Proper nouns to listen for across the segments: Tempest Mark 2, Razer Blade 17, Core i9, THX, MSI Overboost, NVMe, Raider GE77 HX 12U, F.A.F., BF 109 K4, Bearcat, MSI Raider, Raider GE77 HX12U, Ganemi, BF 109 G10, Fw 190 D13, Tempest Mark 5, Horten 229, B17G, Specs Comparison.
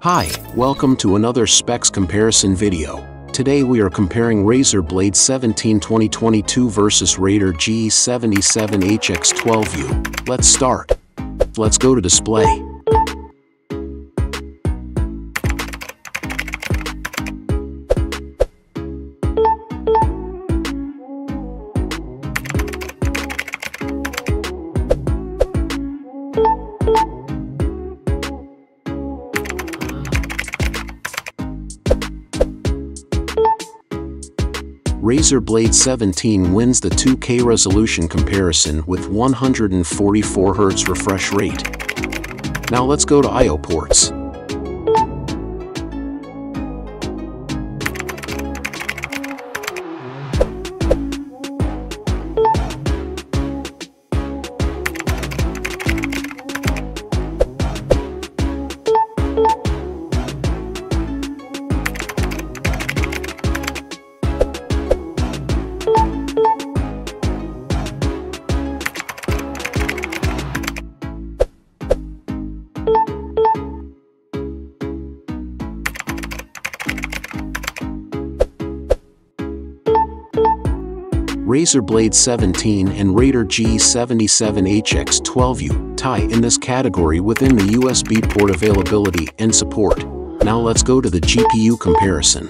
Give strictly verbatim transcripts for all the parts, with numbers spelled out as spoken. Hi, welcome to another specs comparison video. Today we are comparing Razer Blade seventeen twenty twenty-two versus Raider G E seventy-seven H X twelve U. Let's start. Let's go to display. Razer Blade seventeen wins the two K resolution comparison with one hundred forty-four hertz refresh rate. Now let's go to I O ports. Razer Blade seventeen and Raider G E seventy-seven H X twelve U tie in this category within the U S B port availability and support. Now let's go to the G P U comparison.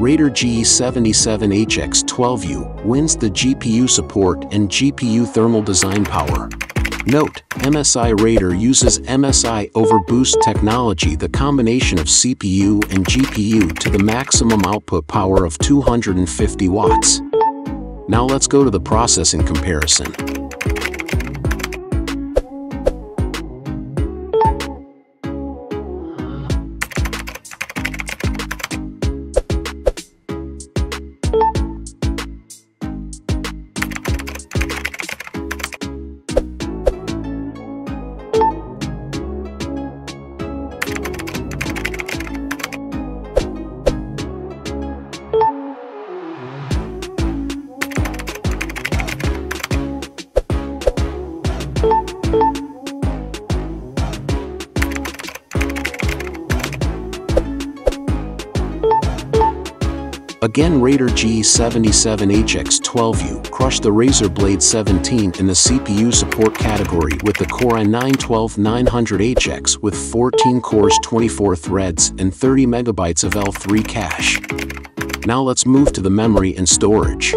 Raider G E seventy-seven H X twelve U wins the G P U support and G P U thermal design power. Note, M S I Raider uses M S I Overboost technology, the combination of C P U and G P U to the maximum output power of two hundred fifty watts. Now let's go to the processing comparison. Again, Raider G E seventy-seven H X twelve U crushed the Razer Blade seventeen in the C P U support category with the Core i nine twelve nine hundred H X with fourteen cores, twenty-four threads, and thirty megabytes of L three cache. Now let's move to the memory and storage.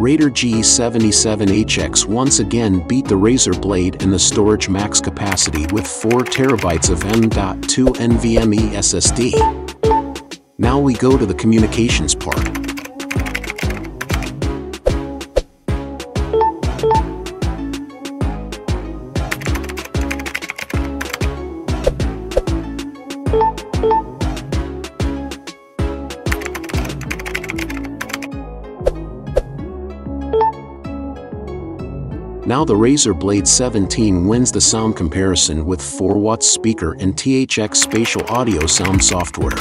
Raider G E seventy-seven H X once again beat the Razer Blade in the storage max capacity with four terabytes of M dot two NVMe S S D. Now we go to the communications part. Now the Razer Blade seventeen wins the sound comparison with four watt speaker and T H X spatial audio sound software.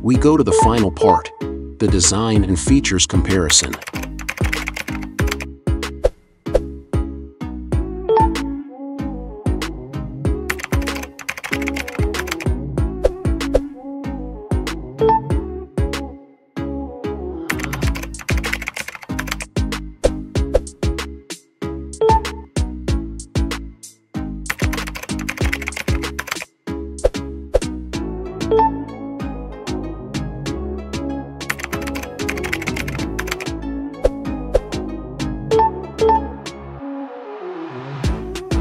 We go to the final part, the design and features comparison.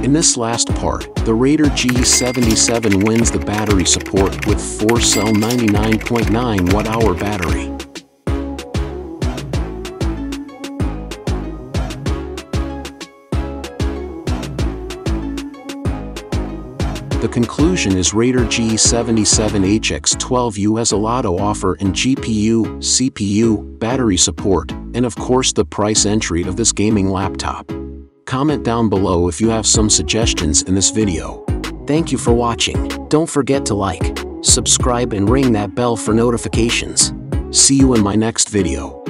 In this last part, the Raider G E seventy-seven wins the battery support with four cell ninety-nine point nine watt hour battery. The conclusion is Raider G E seventy-seven H X twelve U has a lot to offer in G P U, C P U, battery support, and of course the price entry of this gaming laptop. Comment down below if you have some suggestions in this video. Thank you for watching. Don't forget to like, subscribe and ring that bell for notifications. See you in my next video.